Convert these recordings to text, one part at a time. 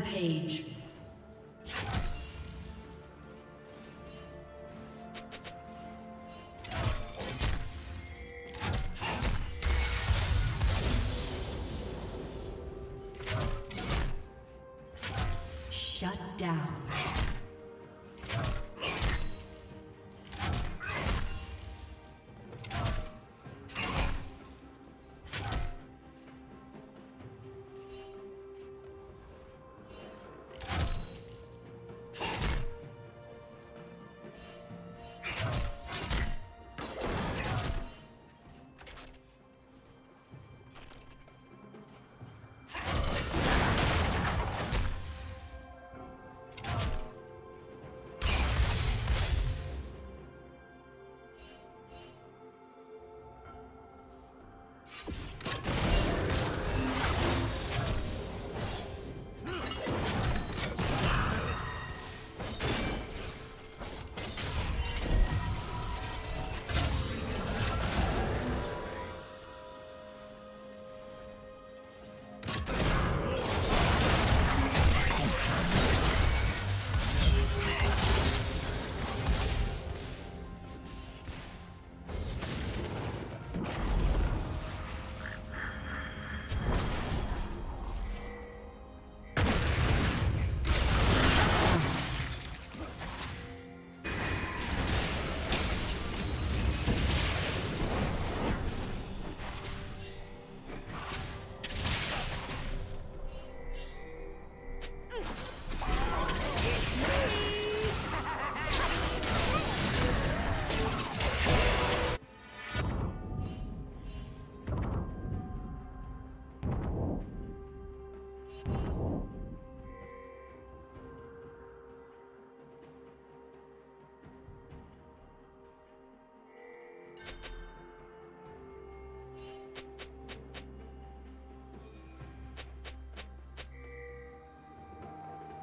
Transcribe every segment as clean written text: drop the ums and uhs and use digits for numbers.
Rampage. Shut down.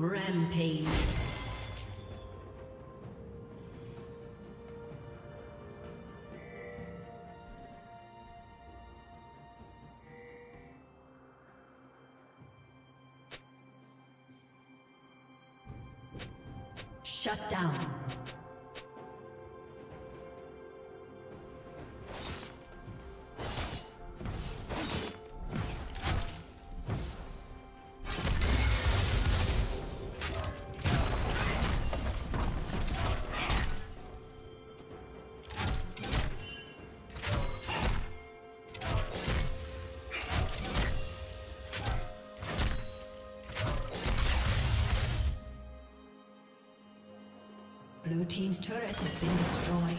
Rampage. Shut down. Blue team's turret has been destroyed.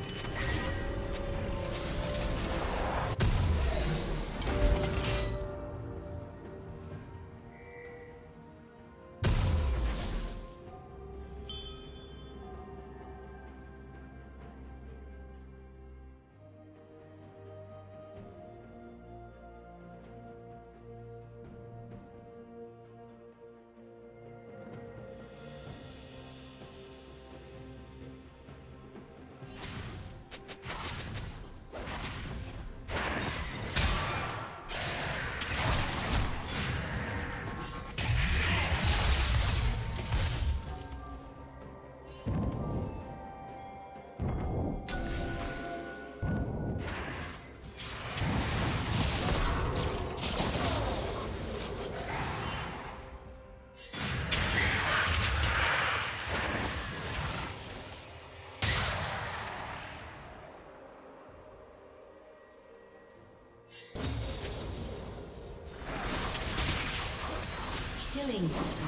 Killing spree.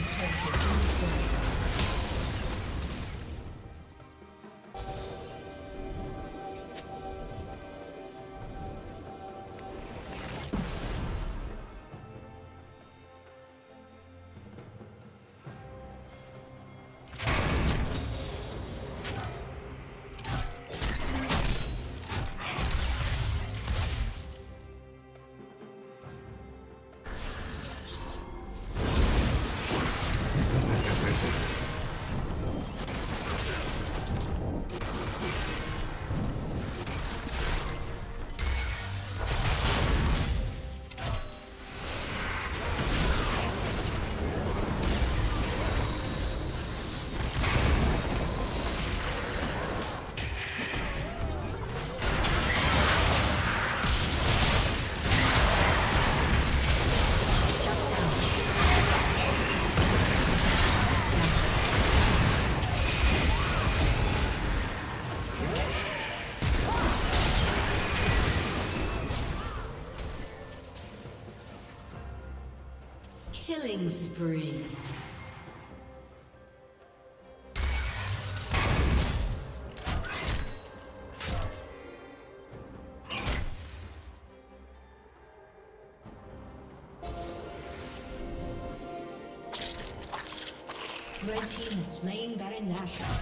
team's turret has been destroyed. Killing spree. Red team has slain Baron Nashor.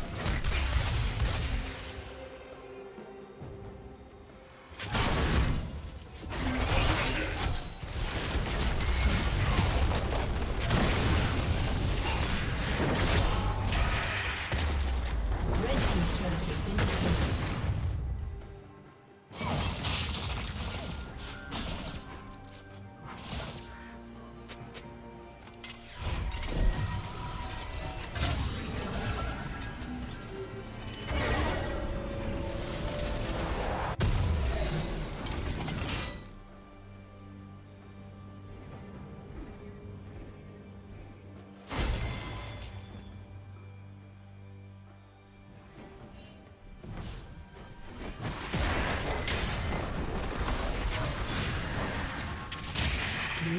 Blue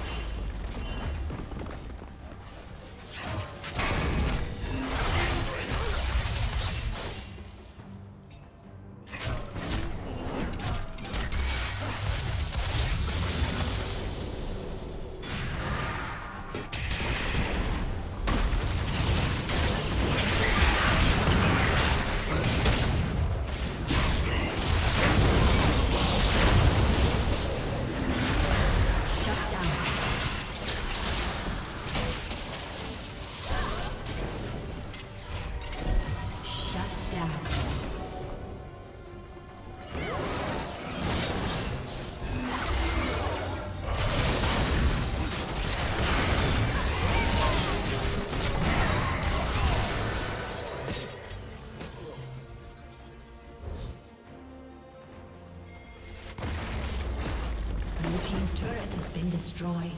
Destroyed.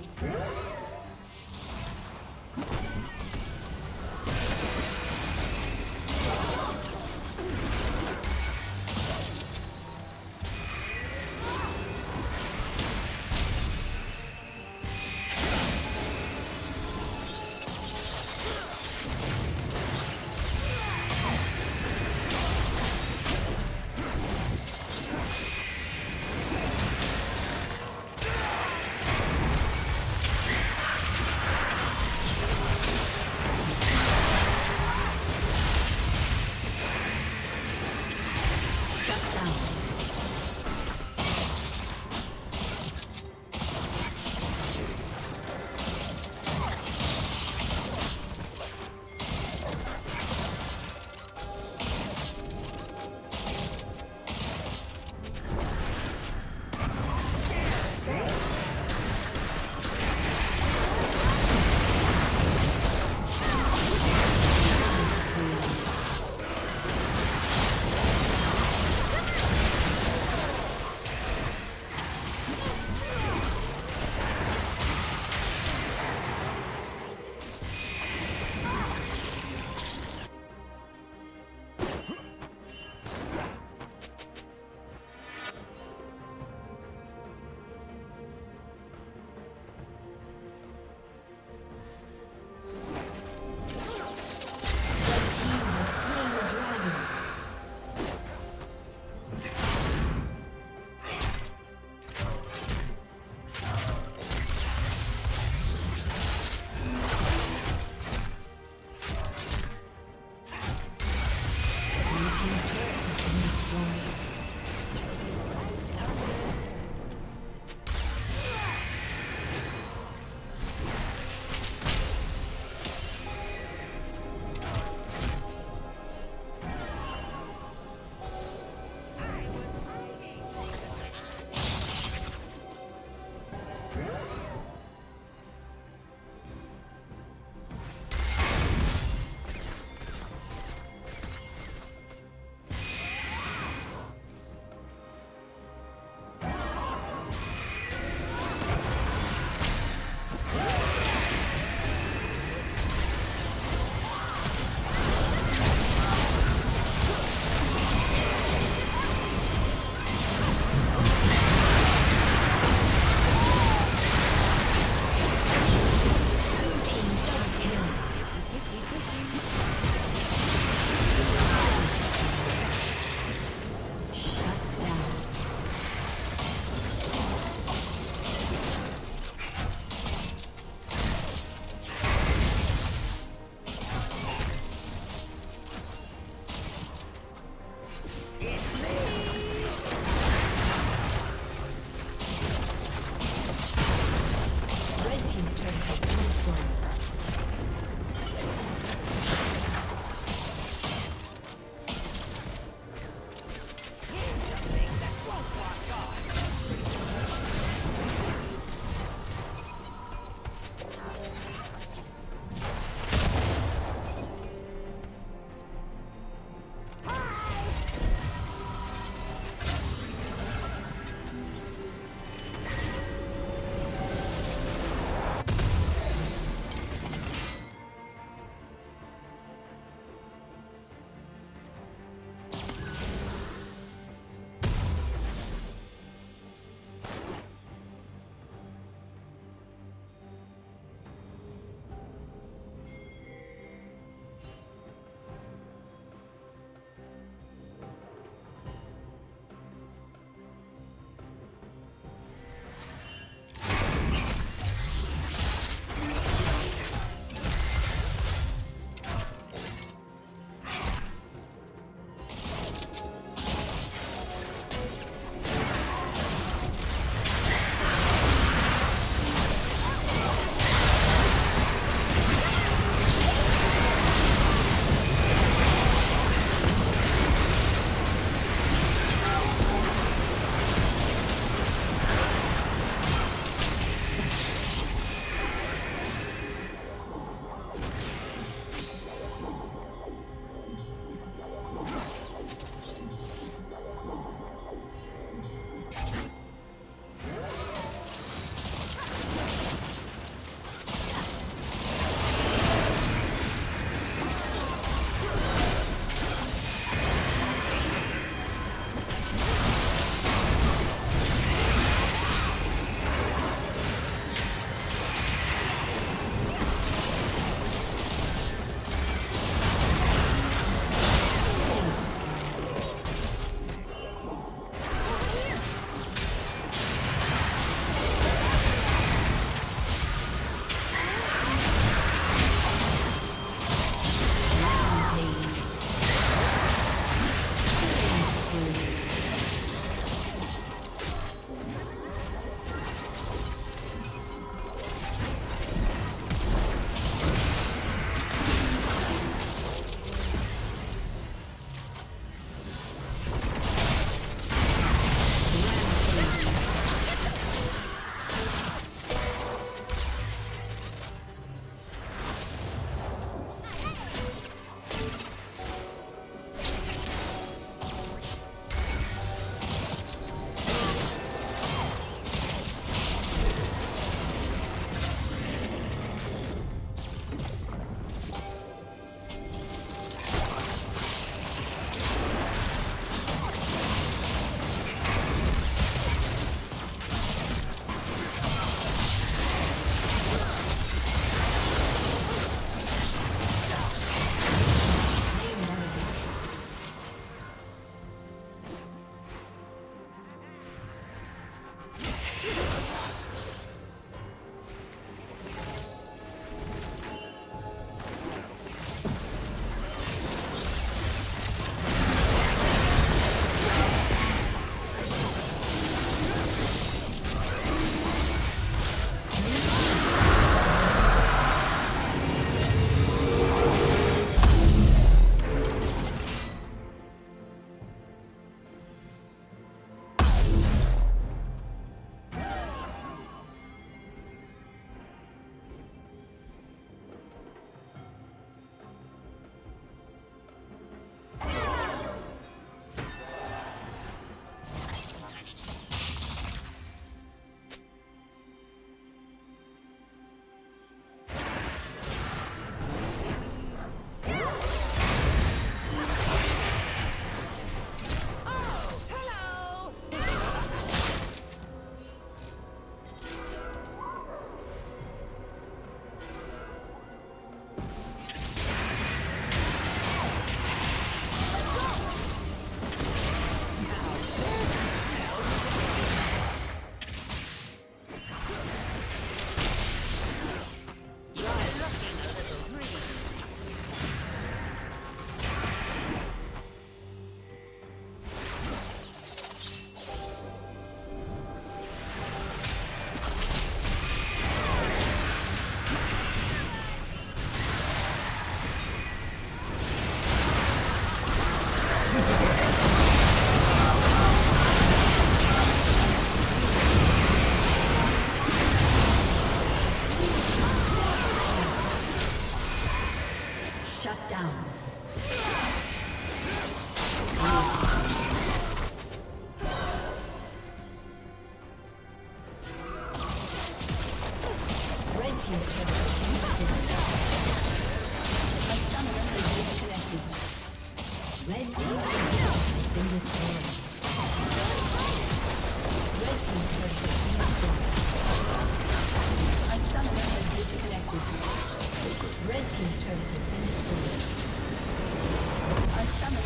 down.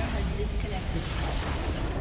Has disconnected.